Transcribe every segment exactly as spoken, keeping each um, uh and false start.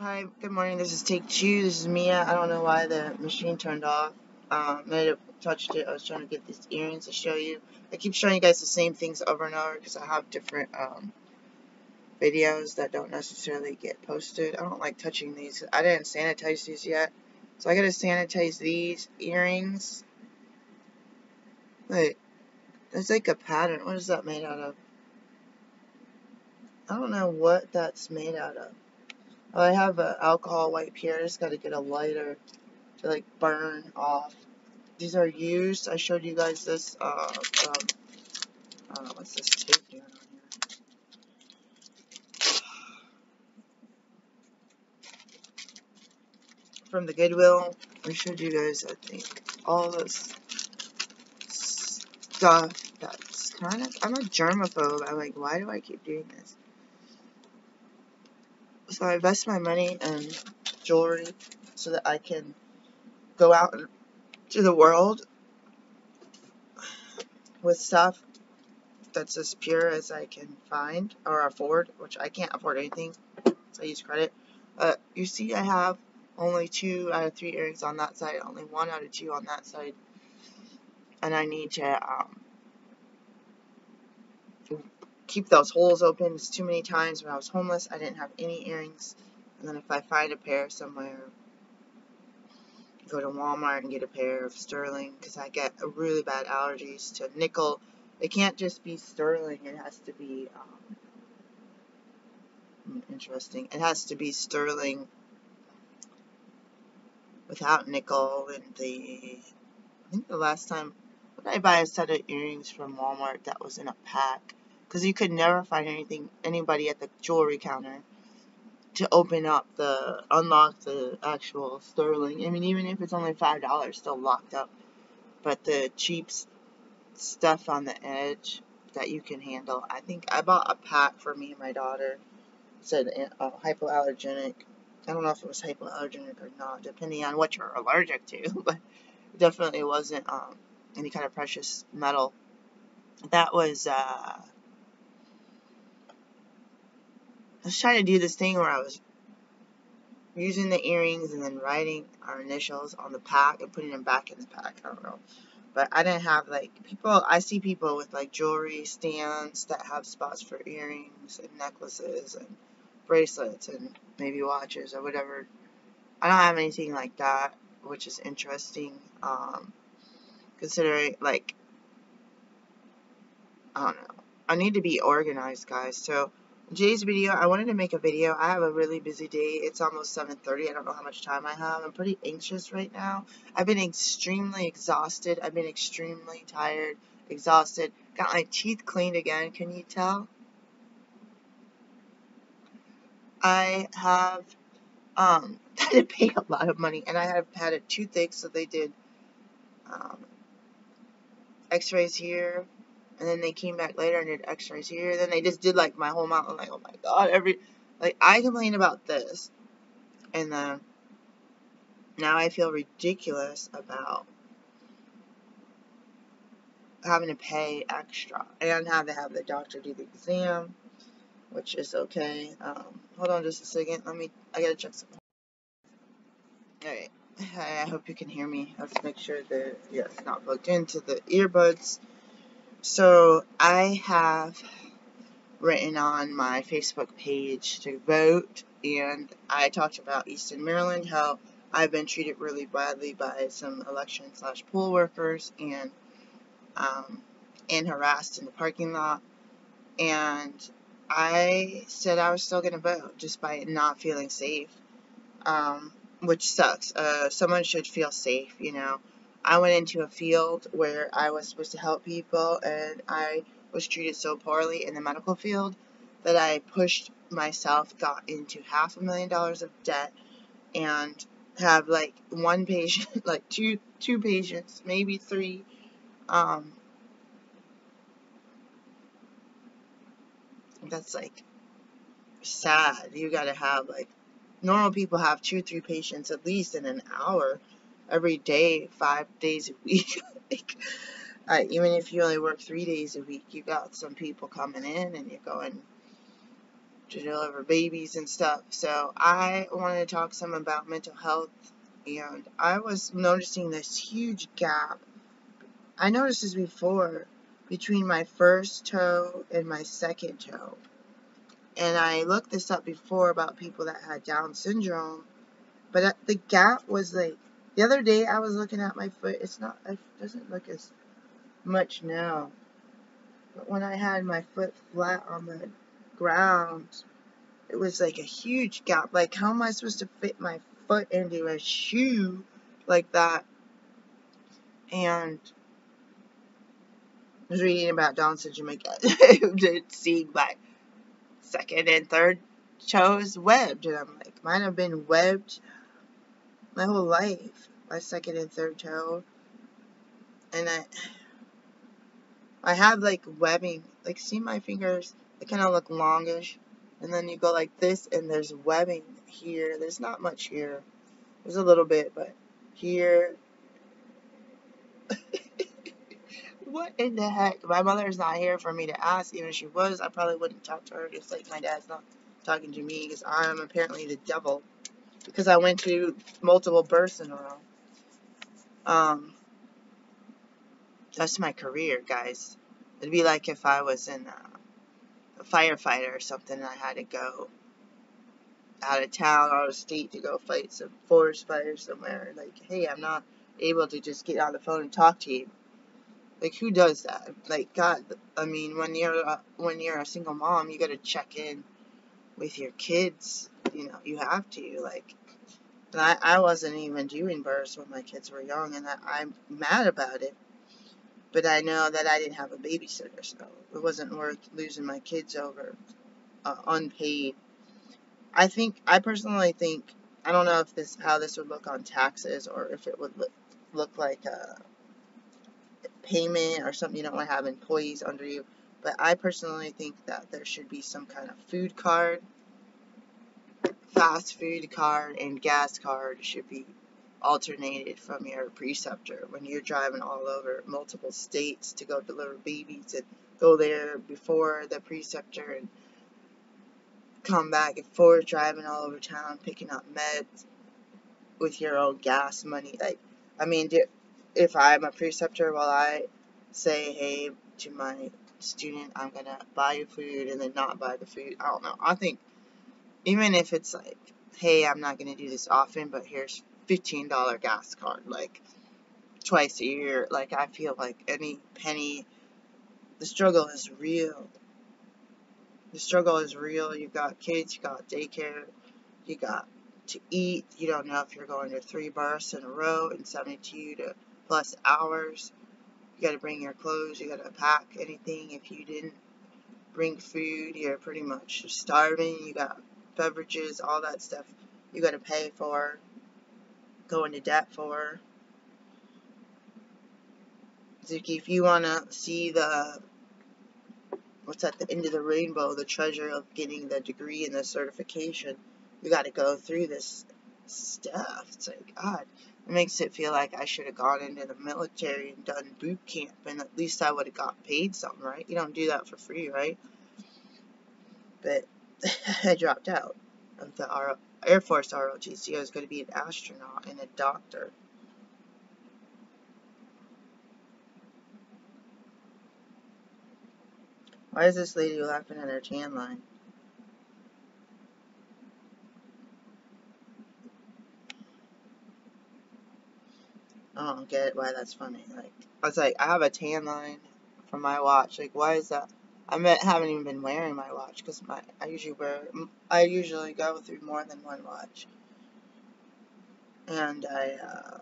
Hi, good morning. This is take two. This is Mia. I don't know why the machine turned off. Um, I touched it. I was trying to get these earrings to show you. I keep showing you guys the same things over and over because I have different um, videos that don't necessarily get posted. I don't like touching these. I didn't sanitize these yet. So I gotta sanitize these earrings. Wait, that's like a pattern. What is that made out of? I don't know what that's made out of. I have an alcohol wipe here. I just got to get a lighter to like burn off. These are used. I showed you guys this. Uh, um, I don't know what's this tape doing on here. From the Goodwill, I showed you guys. I think all this stuff. That's kind of. I'm a germaphobe. I'm like, why do I keep doing this? So I invest my money in jewelry so that I can go out to the world with stuff that's as pure as I can find or afford, which I can't afford anything, so I use credit. Uh, you see I have only two out of three earrings on that side, only one out of two on that side, and I need to um, keep those holes open. It's too many times when I was homeless, I didn't have any earrings. And then if I find a pair somewhere, go to Walmart and get a pair of sterling, because I get really bad allergies to nickel. It can't just be sterling. It has to be um, interesting. It has to be sterling without nickel. And the I think the last time when I buy a set of earrings from Walmart that was in a pack. Because you could never find anything, anybody at the jewelry counter to open up the, unlock the actual sterling. I mean, even if it's only five dollars, it's still locked up. But the cheap stuff on the edge that you can handle. I think I bought a pack for me and my daughter. It said uh, hypoallergenic. I don't know if it was hypoallergenic or not, depending on what you're allergic to. But it definitely wasn't um, any kind of precious metal. That was... Uh, I was trying to do this thing where I was using the earrings and then writing our initials on the pack and putting them back in the pack. I don't know. But I didn't have, like, people, I see people with, like, jewelry stands that have spots for earrings and necklaces and bracelets and maybe watches or whatever. I don't have anything like that, which is interesting. Um, considering, like, I don't know. I need to be organized, guys. So... today's video, I wanted to make a video. I have a really busy day. It's almost seven thirty. I don't know how much time I have. I'm pretty anxious right now. I've been extremely exhausted. I've been extremely tired, exhausted. Got my teeth cleaned again. Can you tell? I have um, had to pay a lot of money, and I have had a toothache, so they did um, x-rays here. And then they came back later and did x-rays here. Then they just did, like, my whole mouth. I'm like, oh, my God. every Like, I complained about this. And then now I feel ridiculous about having to pay extra. And have to have the doctor do the exam, which is okay. Um, hold on just a second. Let me, I gotta check something. All right. I hope you can hear me. Let's make sure that, yeah, it's not plugged into the earbuds. So, I have written on my Facebook page to vote, and I talked about Easton, Maryland, how I've been treated really badly by some election slash poll workers, and, um, and harassed in the parking lot, and I said I was still going to vote just by not feeling safe, um, which sucks. Uh, someone should feel safe, you know. I went into a field where I was supposed to help people, and I was treated so poorly in the medical field that I pushed myself, got into half a million dollars of debt, and have, like, one patient, like, two two patients, maybe three, um, that's, like, sad. You gotta have, like, normal people have two, three patients at least in an hour, every day, five days a week. Like, uh, even if you only work three days a week, you got some people coming in and you're going, to deliver babies and stuff. So I wanted to talk some about mental health, and I was noticing this huge gap. I noticed this before between my first toe and my second toe. And I looked this up before about people that had Down syndrome, but the gap was like, the other day I was looking at my foot. It's not, it doesn't look as much now, but when I had my foot flat on the ground, it was like a huge gap. Like, how am I supposed to fit my foot into a shoe like that? And I was reading about Down syndrome again. It seemed like second and third toes webbed, and I'm like, mine have been webbed my whole life, my second and third toe. And I I have like webbing, like, see my fingers, they kind of look longish, and then you go like this and there's webbing here. There's not much here, there's a little bit, but here what in the heck? My mother's not here for me to ask. Even if she was, I probably wouldn't talk to her, just like my dad's not talking to me, because I'm apparently the devil, because I went through multiple births in a row. Um, that's my career, guys. It'd be like if I was in a, a firefighter or something, and I had to go out of town, out of state, to go fight some forest fire somewhere. Like, hey, I'm not able to just get on the phone and talk to you. Like, who does that? Like, God, I mean, when you're a, when you're a single mom, you gotta check in with your kids. You know, you have to. Like, and I, I wasn't even doing births when my kids were young, and I, I'm mad about it. But I know that I didn't have a babysitter, so it wasn't worth losing my kids over uh, unpaid. I think, I personally think, I don't know if this, how this would look on taxes, or if it would look, look like a payment or something. You don't want to have employees under you, but I personally think that there should be some kind of food card, fast food card, and gas card should be alternated from your preceptor when you're driving all over multiple states to go deliver babies and go there before the preceptor and come back and forth driving all over town picking up meds with your own gas money. Like, I mean, do, if I'm a preceptor, well, I say, hey, to my student, I'm gonna buy you food, and then not buy the food. I don't know. I think even if it's like, hey, I'm not gonna do this often, but here's fifteen dollar gas card, like, twice a year. Like, I feel like any penny, the struggle is real. The struggle is real. You got kids, you got daycare, you got to eat. You don't know if you're going to three births in a row in seventy-two to plus hours. You got to bring your clothes. You got to pack anything. If you didn't bring food, you're pretty much starving. You got beverages, all that stuff. You got to pay for, go into debt for. Zuki, if you want to see the, what's at the end of the rainbow, the treasure of getting the degree and the certification, you got to go through this stuff. It's like, God, it makes it feel like I should have gone into the military and done boot camp, and at least I would have got paid something, right? You don't do that for free, right? But I dropped out of the R O T C. Air Force R O T C. I was going to be an astronaut and a doctor. Why is this lady laughing at her tan line? I don't get why that's funny. Like, I was like, I have a tan line from my watch. Like, why is that? I haven't even been wearing my watch, because my I usually wear I usually go through more than one watch, and I uh,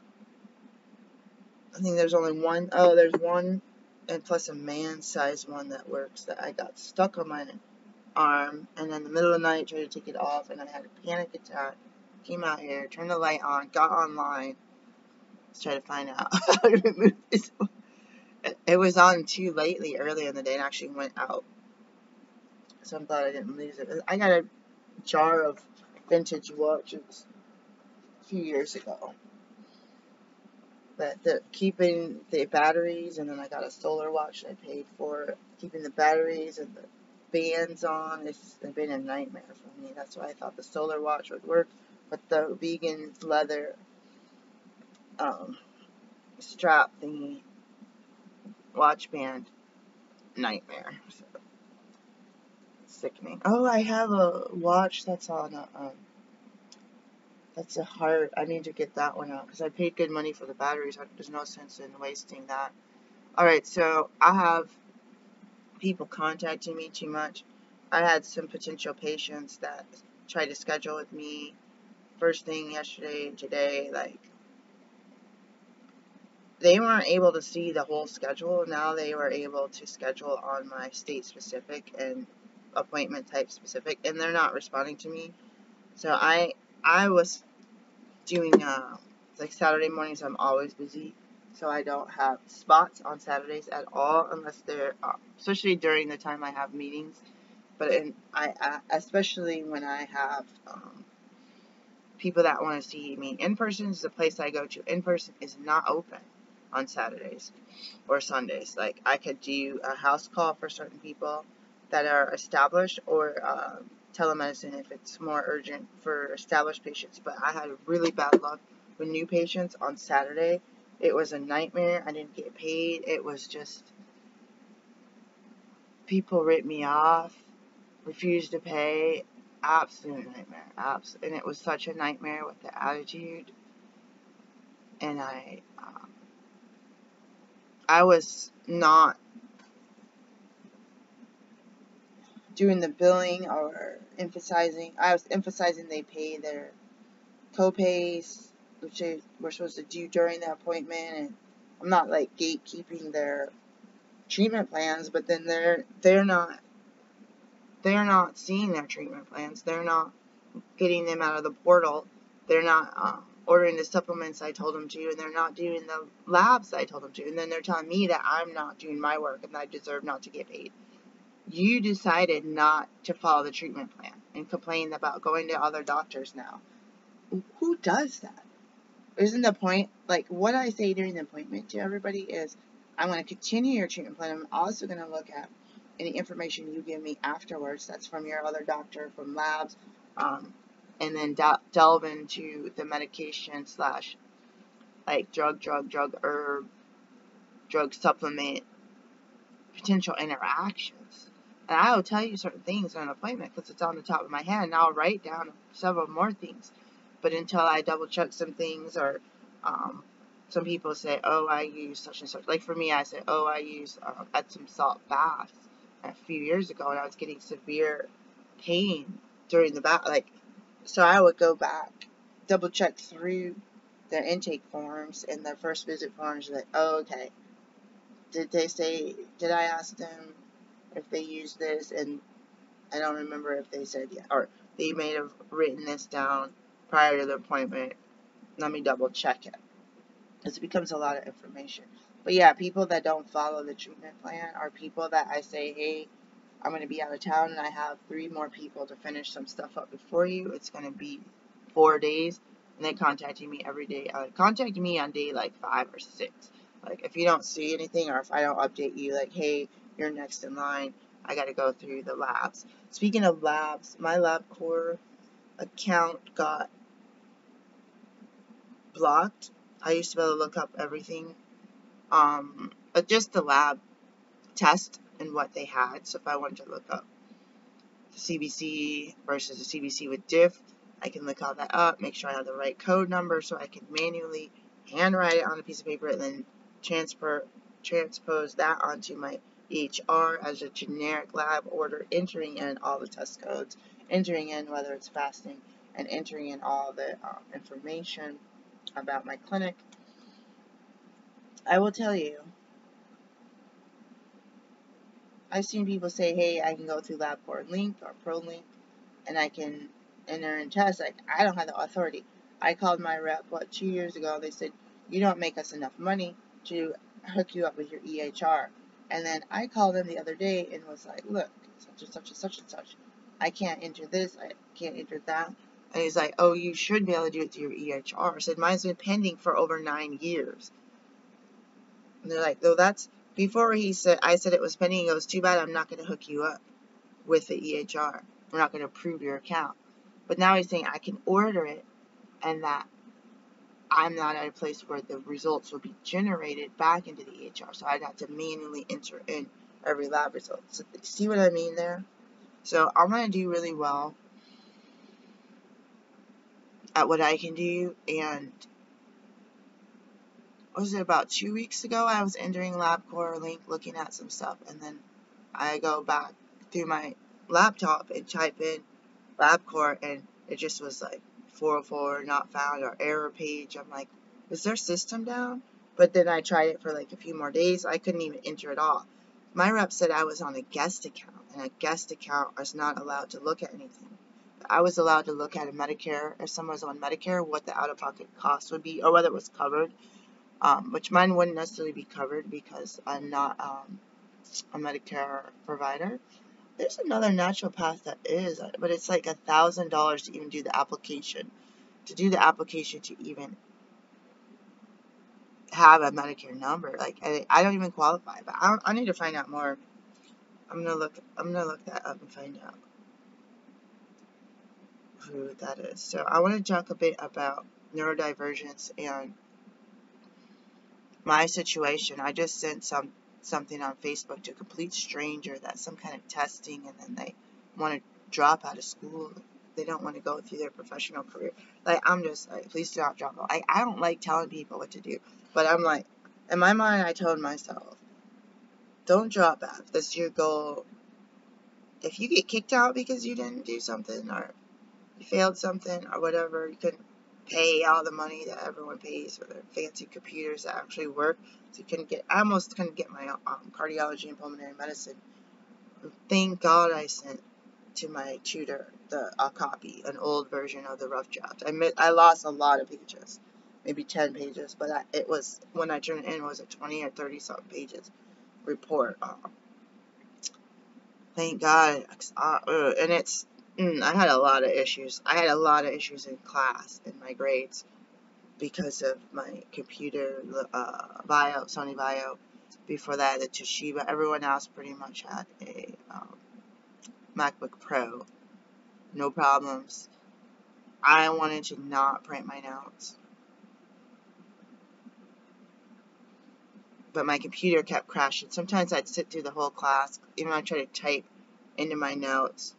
I think there's only one oh there's one, and plus a man size one that works, that I got stuck on my arm, and in the middle of the night tried to take it off, and I had a panic attack. Came out here, turned the light on, got online, let's try to find out how to remove this one. It was on too lately earlier in the day, and actually went out. So I'm glad I didn't lose it. I got a jar of vintage watches a few years ago. But the, keeping the batteries, and then I got a solar watch that I paid for. Keeping the batteries and the bands on. It's been a nightmare for me. That's why I thought the solar watch would work. But the vegan leather um, strap thingy, watch band, nightmare. So, sickening. Oh, I have a watch that's on a, um, that's a heart. I need to get that one out because I paid good money for the batteries. There's no sense in wasting that. Alright, so I have people contacting me too much. I had some potential patients that tried to schedule with me first thing yesterday and today. Like, they weren't able to see the whole schedule. Now they were able to schedule on my state specific and appointment type specific, and they're not responding to me. So I I was doing uh, like Saturday mornings. I'm always busy, so I don't have spots on Saturdays at all, unless they're uh, especially during the time I have meetings. But in, I, I especially when I have um, people that want to see me in person, is the place I go to in person is not open on Saturdays or Sundays. Like, I could do a house call for certain people that are established, or uh, telemedicine if it's more urgent for established patients. But I had really bad luck with new patients on Saturday. It was a nightmare. I didn't get paid. It was just, people ripped me off, refused to pay. Absolute nightmare. Abs and it was such a nightmare with the attitude. And I, um, I was not doing the billing or emphasizing. I was emphasizing they pay their co-pays, which they were supposed to do during the appointment, and I'm not like gatekeeping their treatment plans. But then they're they're not they're not seeing their treatment plans. They're not getting them out of the portal. They're not um, ordering the supplements I told them to, and they're not doing the labs I told them to. And then they're telling me that I'm not doing my work and I deserve not to get paid. You decided not to follow the treatment plan and complain about going to other doctors now. Who does that? Isn't the point, like, what I say during the appointment to everybody is, I'm going to continue your treatment plan. I'm also going to look at any information you give me afterwards that's from your other doctor, from labs, um, and then de- delve into the medication slash, like, drug, drug, drug, herb, drug supplement, potential interactions. And I will tell you certain things on an appointment because it's on the top of my head, and I'll write down several more things. But until I double check some things, or um, some people say, oh, I use such and such. Like for me, I said, oh, I use uh, Epsom salt baths a few years ago, and I was getting severe pain during the bath. Like, so I would go back, double check through their intake forms and their first visit forms, like, oh, okay. Did they say, did I ask them if they used this? And I don't remember if they said yeah, or they may have written this down prior to the appointment. Let me double check it. This becomes a lot of information. But yeah, people that don't follow the treatment plan are people that I say, hey, I'm going to be out of town and I have three more people to finish some stuff up before you. It's going to be four days. And they contacting me every day. Uh, contacting me on day like five or six. Like, if you don't see anything, or if I don't update you, like, hey, you're next in line, I got to go through the labs. Speaking of labs, my LabCorp account got blocked. I used to be able to look up everything, um, but just the lab test and what they had. So if I wanted to look up the C B C versus the C B C with diff, I can look all that up, make sure I have the right code number so I can manually handwrite it on a piece of paper and then transfer transpose that onto my E H R as a generic lab order, entering in all the test codes, entering in whether it's fasting, and entering in all the um, information about my clinic. I will tell you, I've seen people say, hey, I can go through LabCorp Link or ProLink and I can enter and test. Like, I don't have the authority. I called my rep, what, two years ago. They said, you don't make us enough money to hook you up with your E H R. And then I called them the other day and was like, look, such and such and such and such. I can't enter this. I can't enter that. And he's like, oh, you should be able to do it through your E H R. I said, mine's been pending for over nine years. And they're like, no, that's, before he said, I said it was pending. He goes, too bad, I'm not going to hook you up. with the E H R. We're not going to approve your account. But now he's saying I can order it and that I'm not at a place where the results will be generated back into the E H R. So I'd have to manually enter in every lab result. So see what I mean there? So I'm going to do really well at what I can do. And was it about two weeks ago I was entering LabCorp link looking at some stuff, and then I go back through my laptop and type in LabCorp and it just was like four oh four not found or error page. I'm like, is their system down? But then I tried it for like a few more days. I couldn't even enter it all. My rep said I was on a guest account, and a guest account is not allowed to look at anything. I was allowed to look at a Medicare, if someone's on Medicare, what the out-of-pocket cost would be or whether it was covered, um, which mine wouldn't necessarily be covered because I'm not um, a Medicare provider. There's another naturopath that is, but it's like a thousand dollars to even do the application, to do the application to even have a Medicare number. Like, I, I don't even qualify, but I, don't, I need to find out more. I'm going to look, I'm going to look that up and find out who that is. So I want to talk a bit about neurodivergence and my situation. I just sent some something on Facebook to a complete stranger that's some kind of testing, and then they want to drop out of school. They don't want to go through their professional career. Like, I'm just like, please do not drop out. I, I don't like telling people what to do, but I'm like, in my mind, I told myself, don't drop out. If that's your goal. If you get kicked out because you didn't do something or you failed something or whatever, you couldn't pay all the money that everyone pays for their fancy computers that actually work. So you couldn't get, I almost couldn't get my um, cardiology and pulmonary medicine. Thank God I sent to my tutor the a copy, an old version of the rough draft. I mi I lost a lot of pages, maybe ten pages, but I, it was when I turned it in, it was a twenty or thirty something pages report. Um, thank God, uh, and it's. Mm, I had a lot of issues. I had a lot of issues in class, in my grades, because of my computer, uh, Vio, Sony Vio. Before that, the Toshiba. Everyone else pretty much had a um, MacBook Pro. No problems. I wanted to not print my notes. But my computer kept crashing. Sometimes I'd sit through the whole class, even when I tried to type into my notes,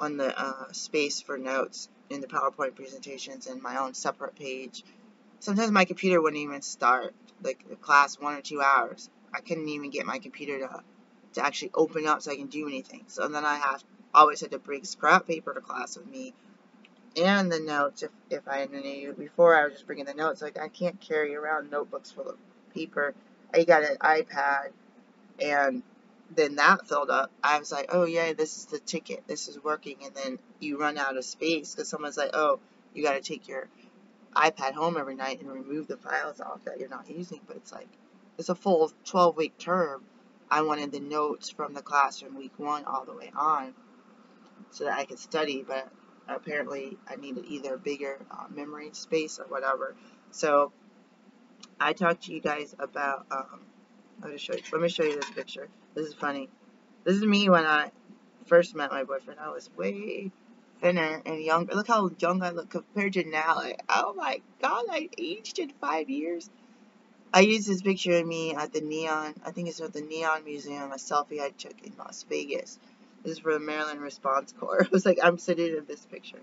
on the uh, space for notes in the PowerPoint presentations and my own separate page. Sometimes my computer wouldn't even start, like the class one or two hours. I couldn't even get my computer to, to actually open up so I can do anything. So then I have always had to bring scrap paper to class with me and the notes if, if I knew. Before I was just bringing the notes, like I can't carry around notebooks full of paper. I got an iPad, and then that filled up. I was like, oh yeah, this is the ticket, this is working. And then you run out of space because someone's like, oh, you got to take your iPad home every night and remove the files off that you're not using. But it's like, it's a full twelve week term. I wanted the notes from the classroom week one all the way on so that I could study, but apparently I needed either bigger uh, memory space or whatever. So I talked to you guys about um I'll just show you. Let me show you this picture. This is funny. This is me when I first met my boyfriend. I was way thinner and younger. Look how young I look compared to now. Like, oh my God, I aged in five years. I used this picture of me at the Neon, I think it's at the Neon Museum, a selfie I took in Las Vegas. This is for the Maryland Response Corps. It was like, I'm sitting in this picture.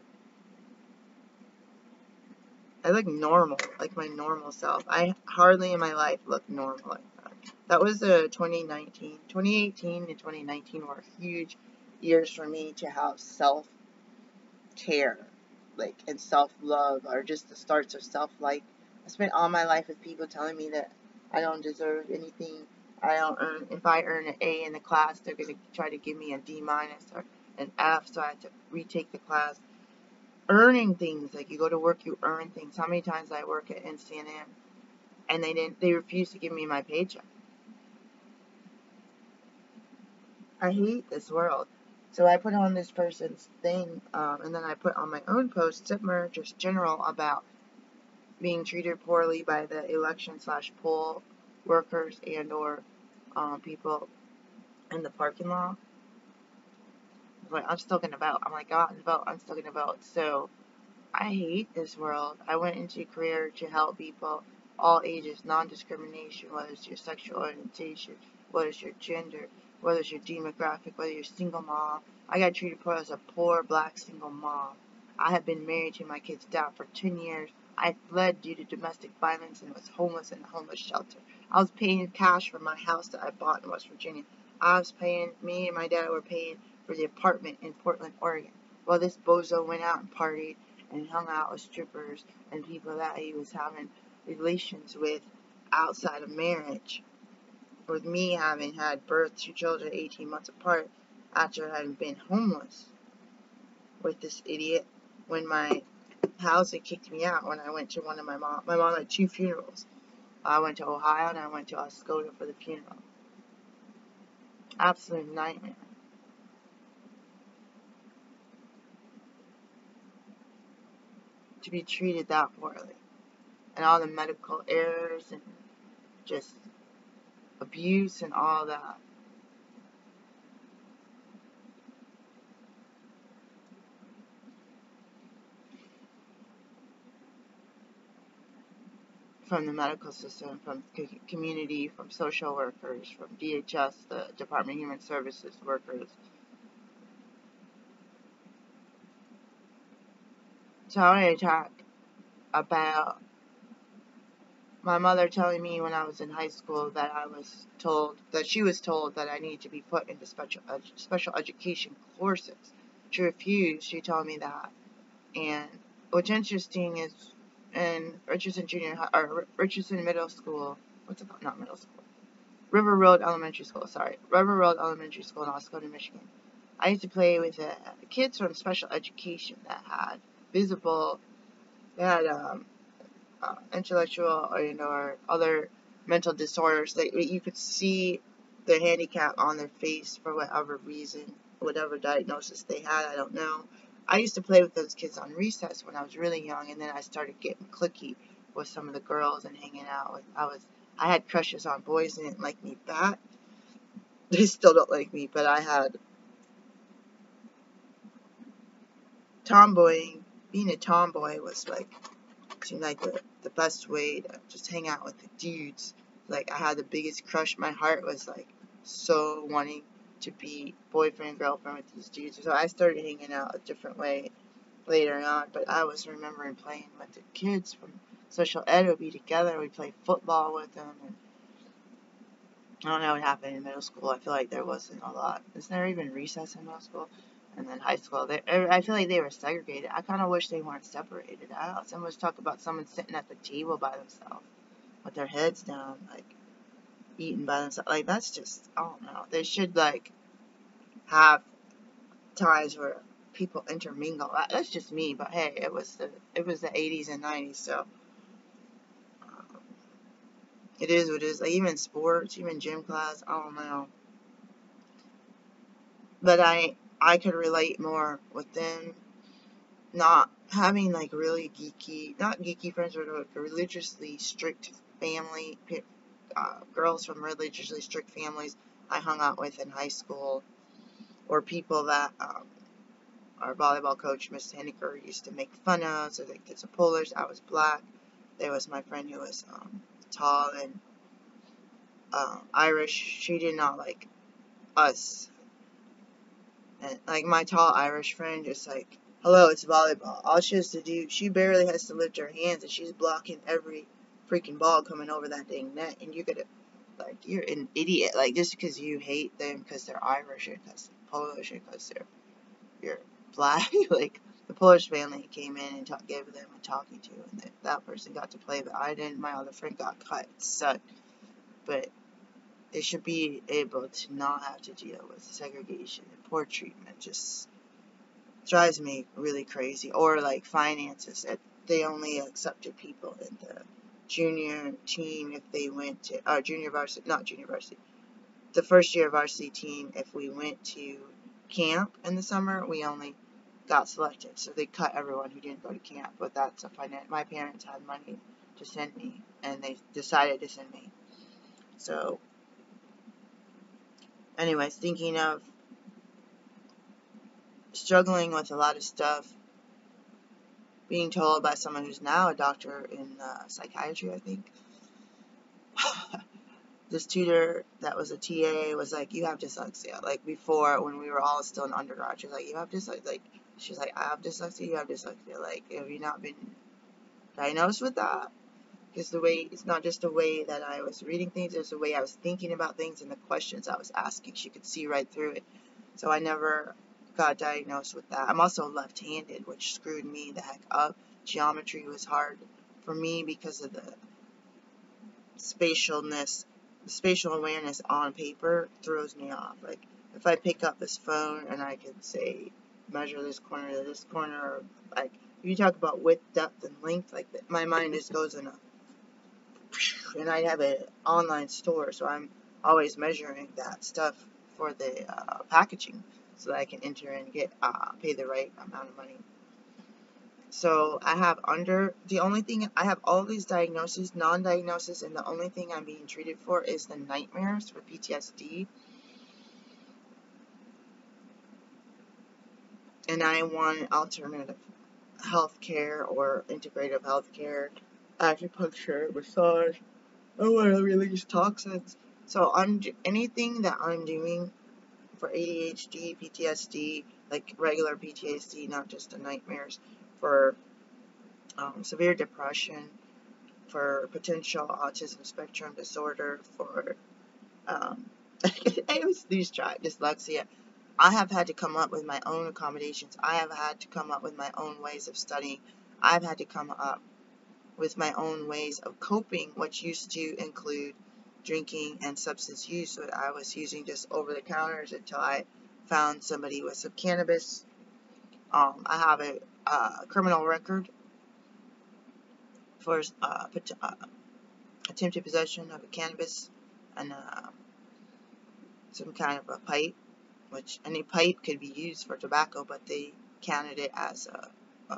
I look normal, like my normal self. I hardly in my life look normal like that. That was the twenty nineteen. twenty eighteen and twenty nineteen were huge years for me to have self-care, like, and self-love, or just the starts of self-life. I spent all my life with people telling me that I don't deserve anything. I don't earn, if I earn an A in the class, they're going to try to give me a D minus or an F, so I had to retake the class. Earning things, like you go to work, you earn things. How many times I work at N C N M and they didn't, they refused to give me my paycheck. I hate this world. So I put on this person's thing, um, and then I put on my own post, Tipmer, just general, about being treated poorly by the election slash poll workers and or um, people in the parking lot. but I'm still going to vote. I'm going to go out and vote. I'm still going to vote. So I hate this world. I went into a career to help people all ages, non-discrimination, whether it's your sexual orientation, whether it's your gender, whether it's your demographic, whether you're a single mom. I got treated poor as a poor black single mom. I have been married to my kid's dad for ten years. I fled due to domestic violence and was homeless in a homeless shelter. I was paying cash for my house that I bought in West Virginia. I was paying, me and my dad were paying for the apartment in Portland, Oregon. Well, this bozo went out and partied and hung out with strippers and people that he was having relations with outside of marriage. With me having had birth two children eighteen months apart after having been homeless with this idiot when my housing kicked me out when I went to one of my mom. My mom had two funerals. I went to Ohio and I went to Oscoda for the funeral. Absolute nightmare. To be treated that poorly. And all the medical errors and just abuse and all that. From the medical system, from community, from social workers, from D H S, the Department of Human Services workers. So I want to talk about my mother telling me when I was in high school that I was told, that she was told that I needed to be put into special, ed special education courses. She refused. She told me that. And what's interesting is in Richardson Junior High, or Richardson Middle School, what's it called? Not middle school. River Road Elementary School, sorry. River Road Elementary School in Oscoda, Michigan. I used to play with uh, kids from special education that had visible, they had um, uh, intellectual or, you know, or other mental disorders. That you could see their handicap on their face for whatever reason, whatever diagnosis they had, I don't know. I used to play with those kids on recess when I was really young, and then I started getting cliquey with some of the girls and hanging out with, I was, I had crushes on boys and didn't like me back. They still don't like me, but I had tomboying. Being a tomboy was like, seemed like the, the best way to just hang out with the dudes. Like I had the biggest crush. My heart was like so wanting to be boyfriend, girlfriend with these dudes. So I started hanging out a different way later on, but I was remembering playing with the kids from social ed. We'd be together, we'd play football with them, and I don't know what happened in middle school. I feel like there wasn't a lot. Is there even recess in middle school? And then high school, they, I feel like they were segregated. I kind of wish they weren't separated out. Some was talk about someone sitting at the table by themselves with their heads down, like eating by themselves. Like, that's just, I don't know. They should, like, have times where people intermingle. That's just me, but hey, it was the, it was the eighties and nineties, so um, it is what it is. Like, even sports, even gym class, I don't know. But I, I could relate more with them not having, like, really geeky, not geeky friends, but like religiously strict family Uh, girls from religiously strict families I hung out with in high school, or people that um, our volleyball coach, Miss Henniker, used to make fun of. So the kids are Polish, I was black. There was my friend who was um, tall and uh, Irish. She did not like us. And like my tall Irish friend, just like, hello, it's volleyball. All she has to do, she barely has to lift her hands, and she's blocking every freaking ball coming over that dang net, and you're gonna, like, you're an idiot, like, just because you hate them because they're Irish or because they're Polish or because they're, you're black, like, the Polish family came in and talk, gave them a talking to, and they, that person got to play, but I didn't, my other friend got cut, it sucked, but they should be able to not have to deal with segregation and poor treatment. Just drives me really crazy. Or, like, finances, that they only accepted people in the junior team if they went to, uh, junior varsity, not junior varsity, the first year varsity team, if we went to camp in the summer, we only got selected, so they cut everyone who didn't go to camp, but that's a finance, my parents had money to send me, and they decided to send me, so, anyways, thinking of struggling with a lot of stuff, being told by someone who's now a doctor in uh, psychiatry, I think. This tutor that was a T A was like, you have dyslexia. Like, before, when we were all still in undergrad, she was like, you have dyslexia. Like, she's like, I have dyslexia, you have dyslexia. Like, have you not been diagnosed with that? Because the way, it's not just the way that I was reading things, it's the way I was thinking about things and the questions I was asking. She could see right through it. So I never got diagnosed with that. I'm also left-handed, which screwed me the heck up. Geometry was hard for me because of the spatialness. The spatial awareness on paper throws me off. Like, if I pick up this phone and I could say measure this corner to this corner, or like if you talk about width, depth, and length, like that, my mind just goes in a. And I have an online store, so I'm always measuring that stuff for the uh, packaging, so that I can enter and get uh, pay the right amount of money. So I have under, the only thing, I have all these diagnoses, non-diagnosis, and the only thing I'm being treated for is the nightmares for P T S D. And I want alternative health care or integrative health care, acupuncture, massage. I want to release toxins. So I'm, anything that I'm doing for A D H D, P T S D, like regular P T S D, not just the nightmares, for um, severe depression, for potential autism spectrum disorder, for um, I always lose track, dyslexia. I have had to come up with my own accommodations. I have had to come up with my own ways of studying. I've had to come up with my own ways of coping, which used to include drinking and substance use. So I was using just over-the-counters until I found somebody with some cannabis. Um, I have a Uh, criminal record for uh, uh, attempted possession of a cannabis and uh, some kind of a pipe, which any pipe could be used for tobacco, but they counted it as a, a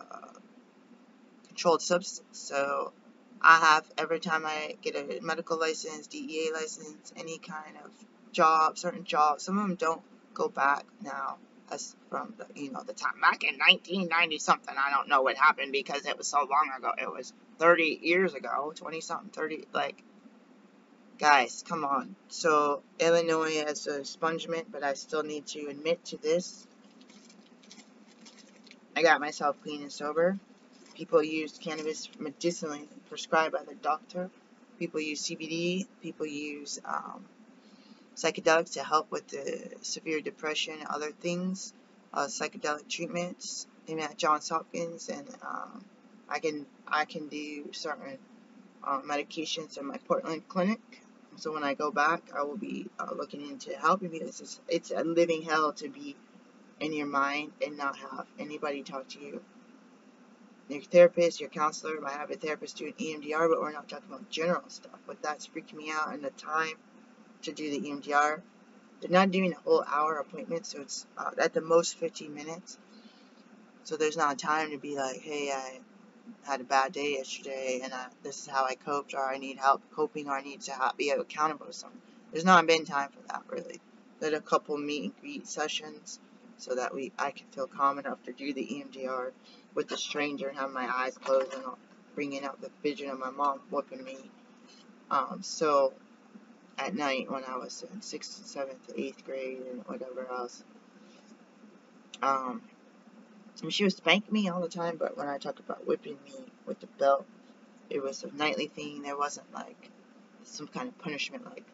controlled substance. So I have, every time I get a medical license, D E A license, any kind of job, certain jobs, some of them don't go back now. As from the, you know, the time back in nineteen ninety something, I don't know what happened because it was so long ago. It was thirty years ago, twenty something, thirty. Like, guys, come on. So Illinois has an expungement, but I still need to admit to this. I got myself clean and sober. People use cannabis medicinally prescribed by the doctor. People use C B D. People use um, psychedelics to help with the severe depression and other things, uh, psychedelic treatments. I'm at Johns Hopkins, and um, I can I can do certain uh, medications in my Portland clinic. So when I go back, I will be uh, looking into helping me. This is, it's a living hell to be in your mind and not have anybody talk to you. Your therapist, your counselor. I have a therapist doing E M D R, but we're not talking about general stuff. But that's freaking me out, and the time to do the E M D R. They're not doing a whole hour appointment, so it's uh, at the most fifteen minutes. So there's not time to be like, hey, I had a bad day yesterday, and I, this is how I coped, or I need help coping, or I need to ha be accountable to someone. There's not been time for that, really. There's a couple meet and greet sessions so that we I can feel calm enough to do the E M D R with a stranger and have my eyes closed and bringing up the vision of my mom whooping me. Um, so at night when I was in sixth, seventh, eighth grade and whatever else. Um, she would spank me all the time, but when I talk about whipping me with the belt, it was a nightly thing. There wasn't like some kind of punishment like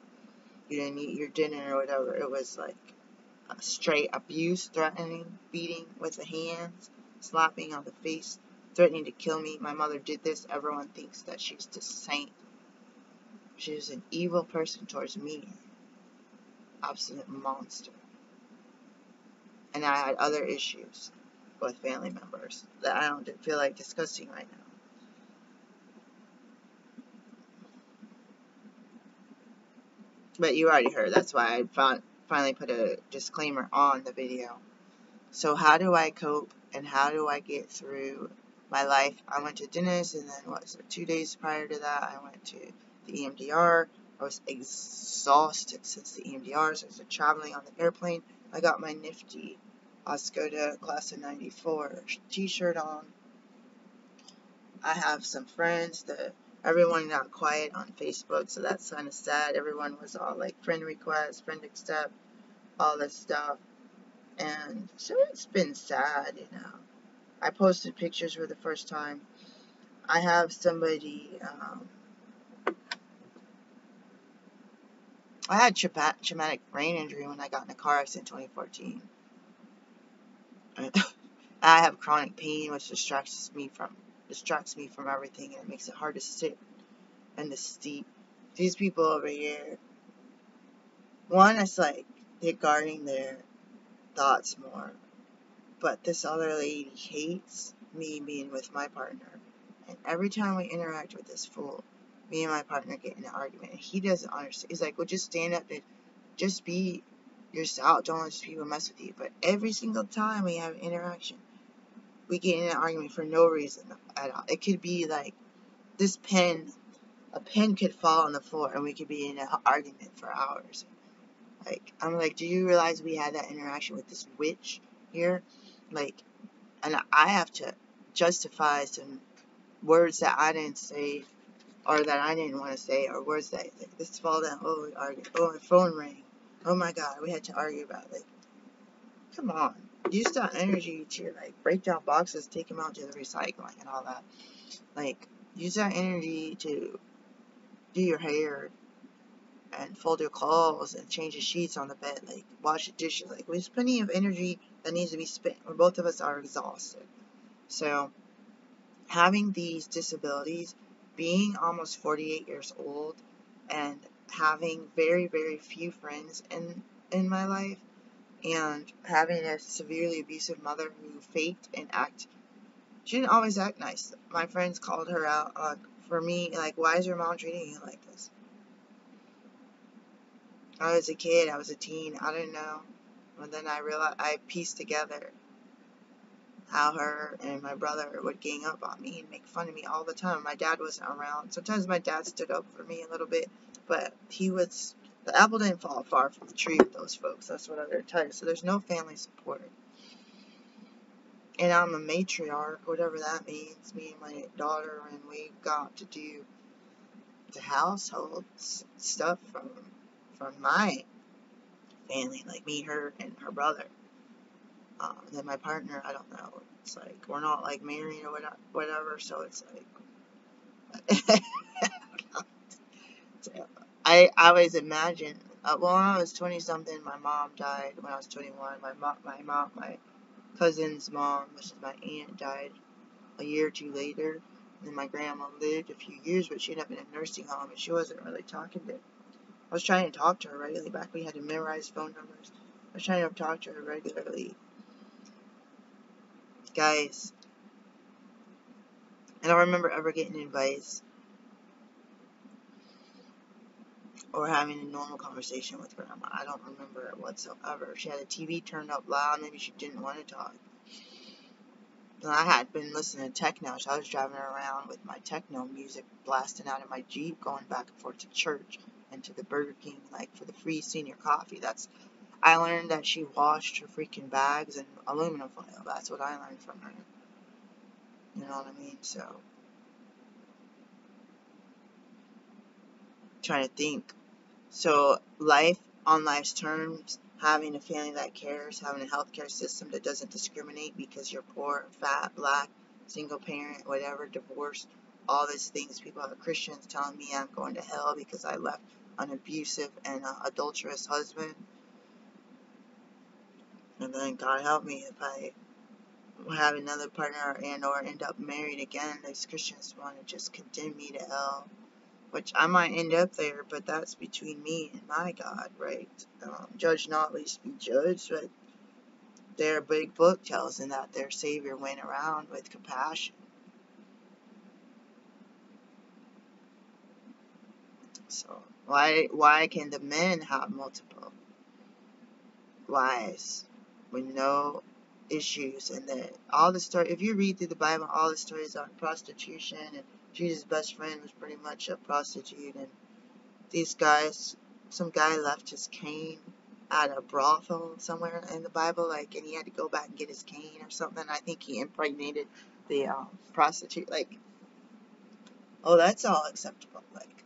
you didn't eat your dinner or whatever. It was like straight abuse, threatening, beating with the hands, slapping on the face, threatening to kill me. My mother did this. Everyone thinks that she's the saint. She was an evil person towards me. Absolute monster. And I had other issues with family members that I don't feel like discussing right now. But you already heard. That's why I found, finally put a disclaimer on the video. So how do I cope and how do I get through my life? I went to Dennis, and then what was it, two days prior to that I went to E M D R. I was exhausted since the E M D R, so I was traveling on the airplane. I got my nifty Oscoda class of ninety-four t-shirt on. I have some friends that everyone got quiet on Facebook, so that's kind of sad. Everyone was all like friend request, friend accept, all this stuff. And so it's been sad, you know. I posted pictures for the first time. I have somebody, um, I had traumatic brain injury when I got in a car accident in twenty fourteen. I have chronic pain, which distracts me from distracts me from everything, and it makes it hard to sit in the steep. These people over here, one is like they're guarding their thoughts more, but this other lady hates me being with my partner, and every time we interact with this fool, me and my partner get in an argument, and he doesn't understand. He's like, well, just stand up and just be yourself. Don't let people mess with you. But every single time we have interaction, we get in an argument for no reason at all. It could be like this pen, a pen could fall on the floor, and we could be in an argument for hours. Like, I'm like, do you realize we had that interaction with this witch here? Like, and I have to justify some words that I didn't say, or that I didn't want to say, or words that, like, this fall down, oh, we argued, oh, my phone rang, oh my god, we had to argue about it. Like, come on, use that energy to, like, break down boxes, take them out to the recycling and all that. Like, use that energy to do your hair, and fold your clothes, and change the sheets on the bed, like, wash the dishes. Like, there's plenty of energy that needs to be spent, when both of us are exhausted. So, having these disabilities, being almost forty-eight years old and having very, very few friends in, in my life, and having a severely abusive mother who faked and acted. She didn't always act nice. My friends called her out uh, for me, like, why is your mom treating you like this? I was a kid, I was a teen, I didn't know. But then I realized, I pieced together how her and my brother would gang up on me and make fun of me all the time. My dad wasn't around. Sometimes my dad stood up for me a little bit, but he was, the apple didn't fall far from the tree with those folks. That's what I'm going to tell you. So there's no family support. And I'm a matriarch, whatever that means. Me and my daughter, and we've got to do the household stuff from, from my family, like me, her, and her brother. Um, and then my partner, I don't know, it's like, we're not, like, married or whatever, so it's like, so I, I always imagine, uh, well, when I was twenty-something, my mom died. When I was twenty-one, my mom, my mom, my cousin's mom, which is my aunt, died a year or two later, and then my grandma lived a few years, but she ended up in a nursing home, and she wasn't really talking to, I was trying to talk to her regularly, back when we had to memorize phone numbers, I was trying to talk to her regularly. Guys, I don't remember ever getting advice or having a normal conversation with Grandma. I don't remember it whatsoever. She had a T V turned up loud. Maybe she didn't want to talk. And I had been listening to techno, so I was driving around with my techno music blasting out in my Jeep, going back and forth to church and to the Burger King, like, for the free senior coffee. That's, I learned that she washed her freaking bags in aluminum foil. That's what I learned from her. You know what I mean? So, I'm trying to think. So, life on life's terms, having a family that cares, having a healthcare system that doesn't discriminate because you're poor, fat, black, single parent, whatever, divorced, all these things. People are Christians telling me I'm going to hell because I left an abusive and uh, adulterous husband. And then, God help me, if I have another partner and or end up married again, these Christians want to just condemn me to hell. Which, I might end up there, but that's between me and my God, right? Um, judge not, least be judged, but their big book tells them that their Savior went around with compassion. So, why, why can the men have multiple wives? With no issues, and that all the story, if you read through the Bible, all the stories on prostitution, and Jesus' best friend was pretty much a prostitute, and these guys, some guy left his cane at a brothel somewhere in the Bible, like, and he had to go back and get his cane or something. I think he impregnated the uh, prostitute. Like, oh, that's all acceptable. Like,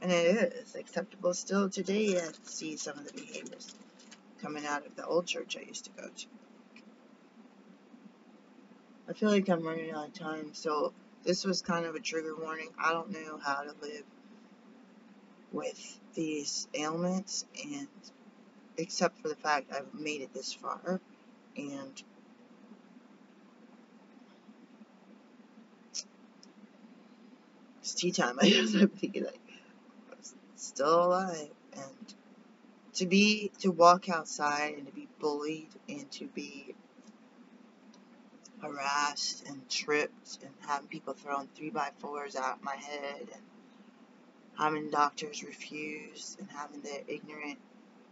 and it is acceptable still today. I see some of the behaviors coming out of the old church I used to go to. I feel like I'm running out of time, so this was kind of a trigger warning. I don't know how to live with these ailments, and except for the fact I've made it this far, and it's tea time. I guess I'm thinking, like, I'm still alive, and to be, to walk outside and to be bullied and to be harassed and tripped and having people throwing three by fours out my head and having doctors refuse and having the ignorant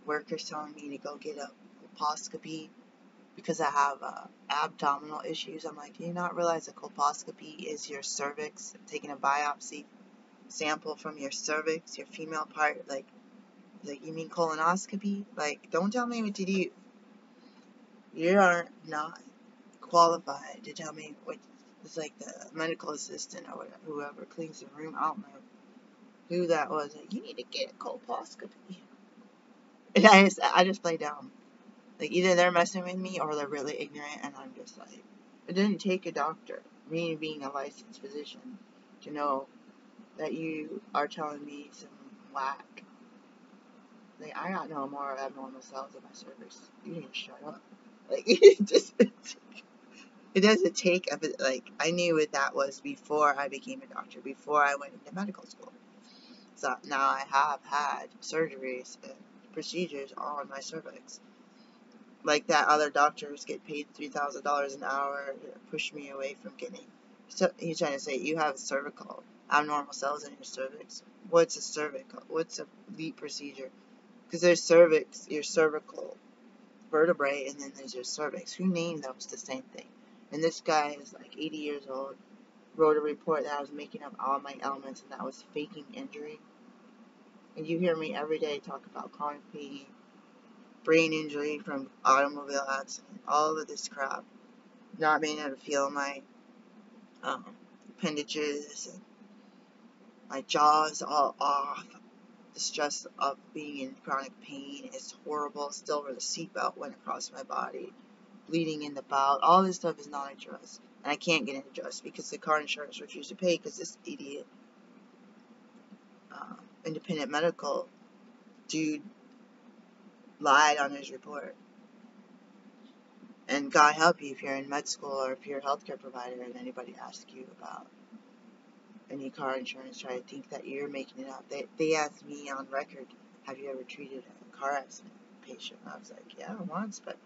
workers telling me to go get a colposcopy because I have uh, abdominal issues. I'm like, do you not realize a colposcopy is your cervix, taking a biopsy sample from your cervix, your female part? Like, like you mean colonoscopy? Like, don't tell me what to do. You are not qualified to tell me what. It's like the medical assistant or whatever, whoever cleans the room. I don't know who that was. Like, you need to get a colposcopy. And I just, I just play dumb. Like, either they're messing with me or they're really ignorant, and I'm just like, it didn't take a doctor, me being a licensed physician, to know that you are telling me some whack. Like, I got no more abnormal cells in my cervix. You need to shut up. Like, it just. It doesn't take a, like, I knew what that was before I became a doctor, before I went into medical school. So now I have had surgeries and procedures on my cervix. Like that other doctors get paid three thousand dollars an hour to push me away from getting. So he's trying to say, you have cervical abnormal cells in your cervix. What's a cervical? What's a leap procedure? Because there's cervix, your cervical vertebrae, and then there's your cervix. Who named those the same thing? And this guy is like eighty years old, wrote a report that I was making up all my ailments and that I was faking injury. And you hear me every day talk about chronic pain, brain injury from automobile accident, all of this crap, not being able to feel my um, appendages, and my jaw's all off. The stress of being in chronic pain is horrible. Still where the seatbelt went across my body. Bleeding in the bowel, all this stuff is not addressed, and I can't get it addressed because the car insurance refused to pay because this idiot uh, independent medical dude lied on his report. And God help you if you're in med school or if you're a healthcare provider and anybody asks you about any car insurance, try to think that you're making it up. They, they asked me on record, have you ever treated a car accident patient? I was like, yeah, once, but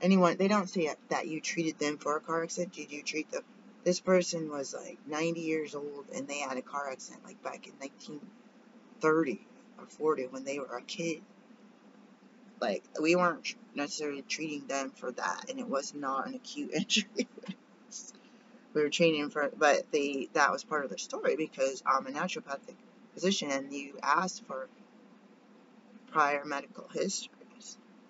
anyone, they don't say that you treated them for a car accident. Did you treat them? This person was like ninety years old and they had a car accident like back in nineteen thirty or forty when they were a kid. Like, we weren't necessarily treating them for that, and it was not an acute injury. We were treating them for, but they, that was part of their story because I'm a naturopathic physician and you asked for prior medical history.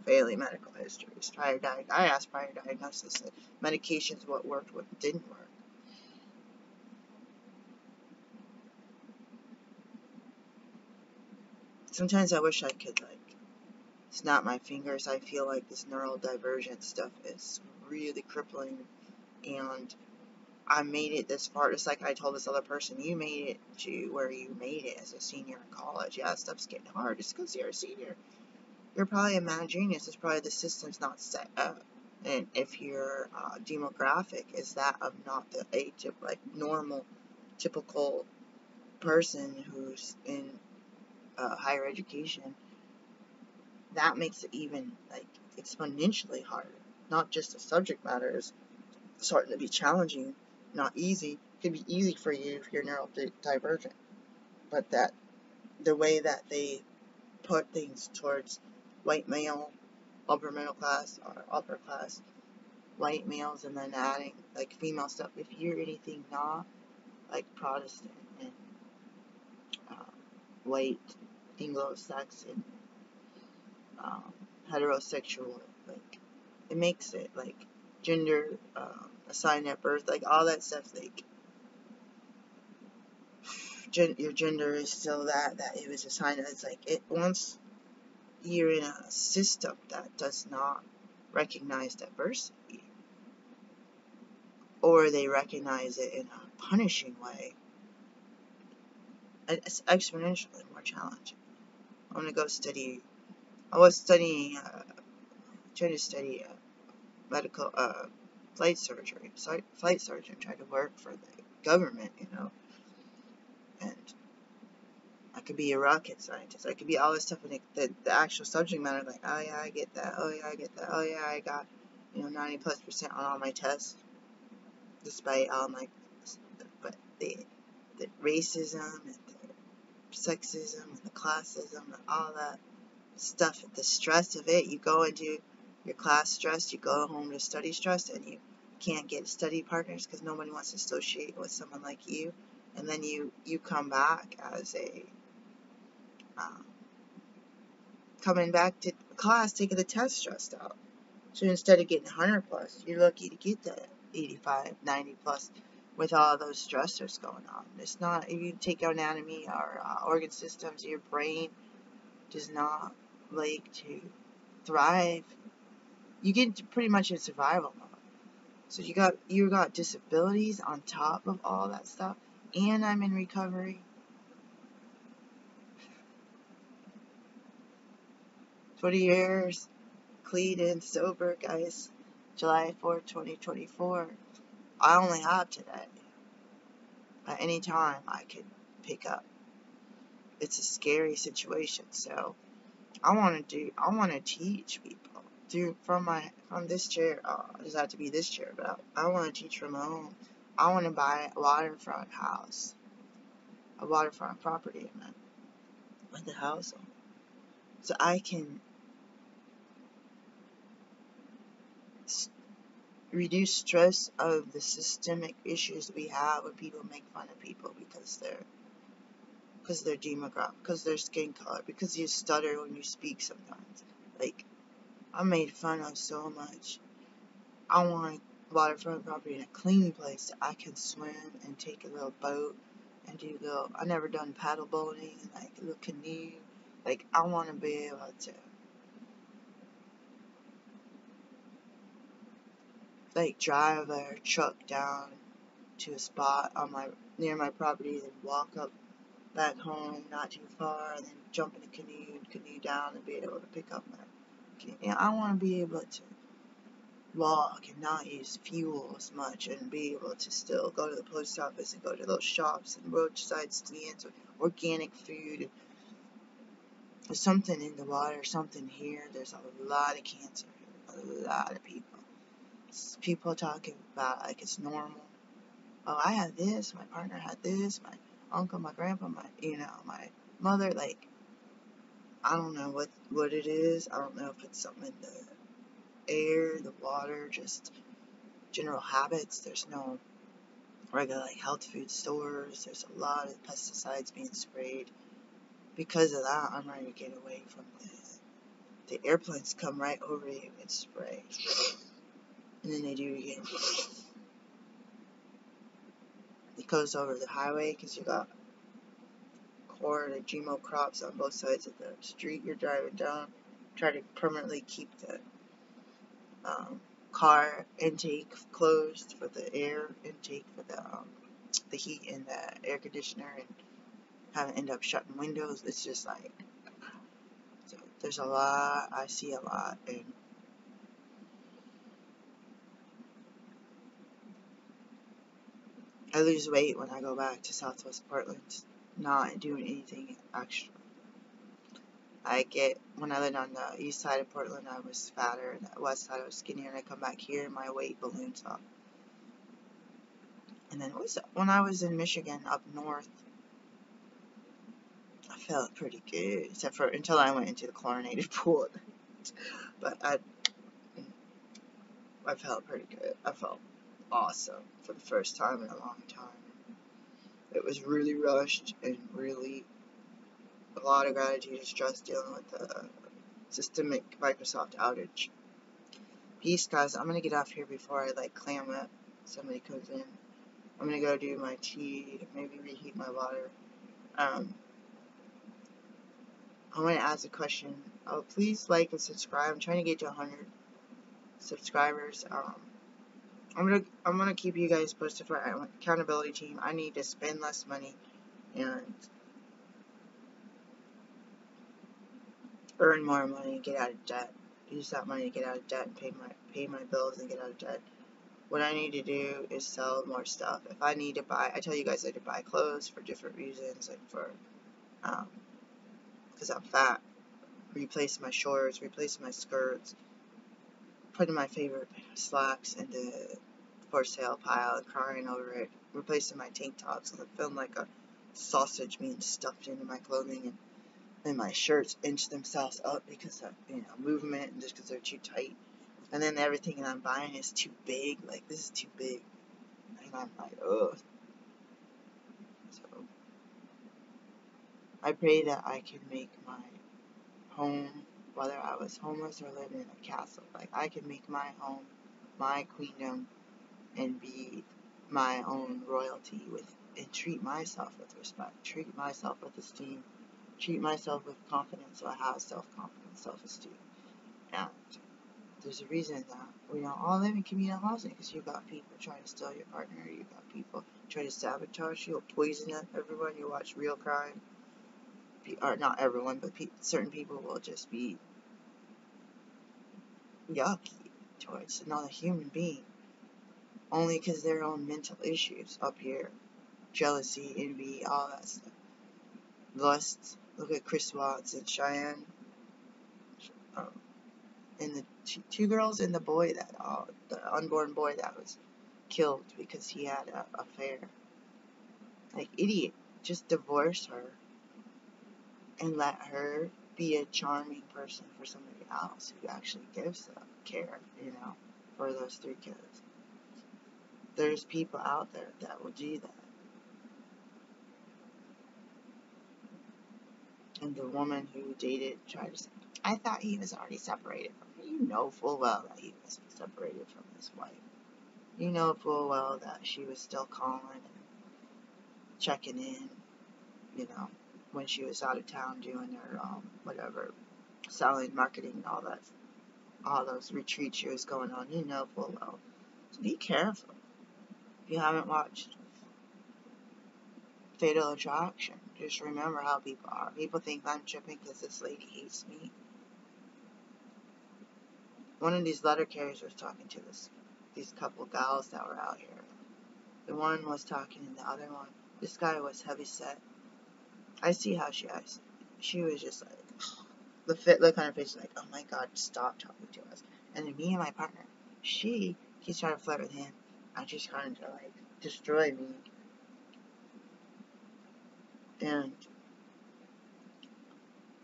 Daily medical histories, prior diag I asked prior diagnosis, medications, what worked, what didn't work. Sometimes I wish I could, like, snap my fingers. I feel like this neurodivergent stuff is really crippling, and I made it this far. Just like I told this other person, you made it to where you made it as a senior in college. Yeah, stuff's getting hard just because you're a senior. You're probably a mad genius. It's probably the system's not set up. And if your uh, demographic is that of not the age of, like, normal, typical person who's in uh, higher education, that makes it even, like, exponentially harder. Not just the subject matter is starting to be challenging, not easy. It could be easy for you if you're neurodivergent. But that, the way that they put things towards white male, upper middle class, or upper class white males, and then adding like female stuff. If you're anything not like Protestant and uh, white Anglo-Saxon um, heterosexual. Like, it makes it, like, gender um, assigned at birth, like, all that stuff, like, gen your gender is still that, that it was assigned. It's like, it once you're in a system that does not recognize diversity, or they recognize it in a punishing way, it's exponentially more challenging. I'm going to go study, I was studying, uh, trying to study uh, medical, uh, flight surgery, so flight surgeon, trying to work for the government, you know, and I could be a rocket scientist, I could be all this stuff, and it, the, the actual subject matter, like, oh yeah, I get that, oh yeah, I get that, oh yeah, I got, you know, ninety plus percent on all my tests, despite all my, but the, the racism, and the sexism, and the classism, and all that stuff, the stress of it, you go into your class stressed, you go home to study stressed, and you can't get study partners because nobody wants to associate with someone like you, and then you, you come back as a, um, coming back to class, taking the test stressed out, so instead of getting one hundred plus, you're lucky to get that eighty-five, ninety plus, with all those stressors going on. It's not, if you take anatomy or uh, organ systems, your brain does not like to thrive. You get pretty much in survival mode. So you got, you got disabilities on top of all that stuff, and I'm in recovery. twenty years, clean and sober, guys. July fourth, twenty twenty-four. I only have today. At any time I could pick up. It's a scary situation, so I want to do, I want to teach people. Dude, from my, from this chair, oh, it doesn't have to be this chair, but I, I want to teach from home. I want to buy a waterfront house, a waterfront property, I meant, with the house on, so I can reduce stress of the systemic issues we have when people make fun of people because they're, because they're demographic, because their skin color, because you stutter when you speak sometimes. Like, I made fun of so much. I want a waterfront property in a clean place that I can swim and take a little boat and do little, I never done paddle boating, like a little canoe. Like, I want to be able to, like, drive a truck down to a spot on my, near my property, then walk up back home, not too far, and then jump in a canoe, and canoe down, and be able to pick up my, you know, I want to be able to walk and not use fuel as much, and be able to still go to the post office and go to those shops and roadside stands with organic food. And there's something in the water, something here. There's a lot of cancer here, a lot of people. People talking about it like it's normal. Oh, I had this, my partner had this, my uncle, my grandpa, my, you know, my mother, like, I don't know what, what it is. I don't know if it's something in the air, the water, just general habits. There's no regular, like, health food stores. There's a lot of pesticides being sprayed. Because of that, I'm ready to get away from the, the airplanes come right over you and spray. And then they do it again. It goes over the highway because you got corn and G M O crops on both sides of the street you're driving down. Try to permanently keep the um, car intake closed for the air intake for the um, the heat in the air conditioner, and have it end up shutting windows. It's just like, so there's a lot. I see a lot, and I lose weight when I go back to Southwest Portland, not doing anything extra. I get, when I lived on the east side of Portland, I was fatter, and the west side I was skinnier, and I come back here, and my weight balloons up. And then it was, when I was in Michigan, up north, I felt pretty good, except for until I went into the chlorinated pool. But I, I felt pretty good. I felt awesome for the first time in a long time. It was really rushed, and really a lot of gratitude and stress dealing with the systemic Microsoft outage. Peace, guys. I'm gonna get off here before I like clam up. Somebody comes in. I'm gonna go do my tea, maybe reheat my water. Um, I want to ask a question. Oh, please like and subscribe. I'm trying to get to one hundred subscribers. Um, I'm gonna I'm gonna keep you guys posted for our accountability team. I need to spend less money and earn more money and get out of debt. Use that money to get out of debt and pay my pay my bills and get out of debt. What I need to do is sell more stuff. If I need to buy, I tell you guys I need to buy clothes for different reasons, like for, um, because I'm fat, replace my shorts, replace my skirts, putting my favorite slacks into for sale pile and crying over it, replacing my tank tops, and I'm feeling like a sausage being stuffed into my clothing, and then my shirts inch themselves up because of, you know, movement, and just because they're too tight. And then everything that I'm buying is too big. Like, this is too big. And I'm like, ugh. So, I pray that I can make my home, whether I was homeless or living in a castle, like, I can make my home, my queendom, and be my own royalty with, and treat myself with respect. Treat myself with esteem. Treat myself with confidence, so I have self-confidence, self-esteem. And there's a reason that we don't all live in communal housing, because you've got people trying to steal your partner, you've got people trying to sabotage you, or poison everyone. You watch real crime, or not everyone, but pe certain people will just be yucky towards another human being, only because their own mental issues up here, jealousy, envy, all that stuff, lust. Look at Chris Watts and Cheyenne. Um, And the two, two girls and the boy that, uh, the unborn boy that was killed because he had an affair. Like, idiot. Just divorce her and let her be a charming person for somebody else who actually gives them care, you know, for those three kids. There's people out there that will do that. And the woman who dated tried to, I thought he was already separated from her. You know full well that he was separated from his wife. You know full well that she was still calling and checking in, you know, when she was out of town doing her, um, whatever, selling, marketing, and all that, all those retreats she was going on. You know full well. So be careful. If you haven't watched Fatal Attraction, just remember how people are. People think I'm tripping because this lady hates me. One of these letter carriers was talking to this, these couple gals that were out here. The one was talking and the other one, this guy was heavy set. I see how she acts. She was just like, oh, the fit look on her face, like, oh my god, stop talking to us. And then me and my partner, she keeps trying to flirt with him. I just trying to like destroy me. And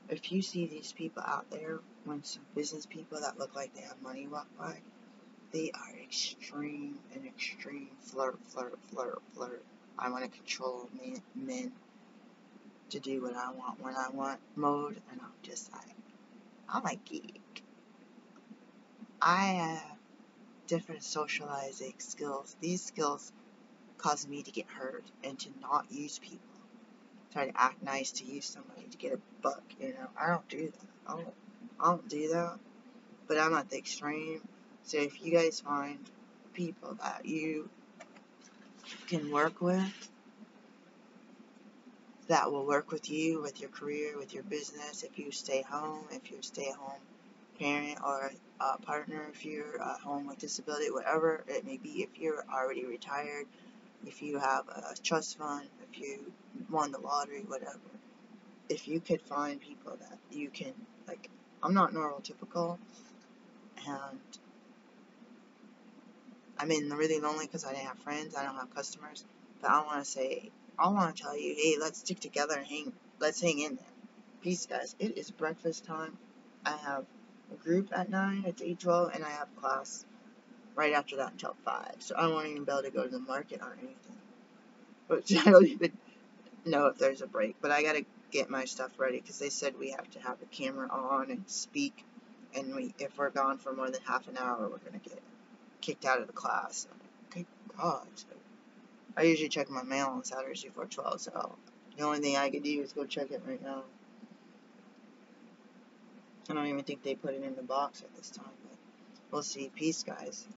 if you see these people out there, when some business people that look like they have money walk by, they are extreme and extreme flirt, flirt, flirt, flirt. I want to control men, men to do what I want when I want mode, and I'm just like, I'm a geek. I have different socializing skills. These skills cause me to get hurt and to not use people. Try to act nice to use somebody to get a buck, you know. I don't do that. I don't, I don't do that. But I'm at the extreme. So if you guys find people that you can work with, that will work with you, with your career, with your business, if you stay home, if you're a stay-at-home parent or a partner, if you're at home with disability, whatever it may be, if you're already retired, if you have a trust fund, if you won the lottery, whatever. If you could find people that you can, like, I'm not neurotypical, and I'm been really lonely because I didn't have friends, I don't have customers, but I want to say, I want to tell you, hey, let's stick together and hang, let's hang in there. Peace, guys. It is breakfast time. I have a group at nine, it's eight twelve, and I have class right after that until five, so I won't even be able to go to the market or anything. Which I don't even know if there's a break, but I gotta get my stuff ready, because they said we have to have the camera on and speak, and we, if we're gone for more than half an hour, we're going to get kicked out of the class. Good God. I usually check my mail on Saturdays before twelve, so the only thing I could do is go check it right now. I don't even think they put it in the box at this time, but we'll see. Peace, guys.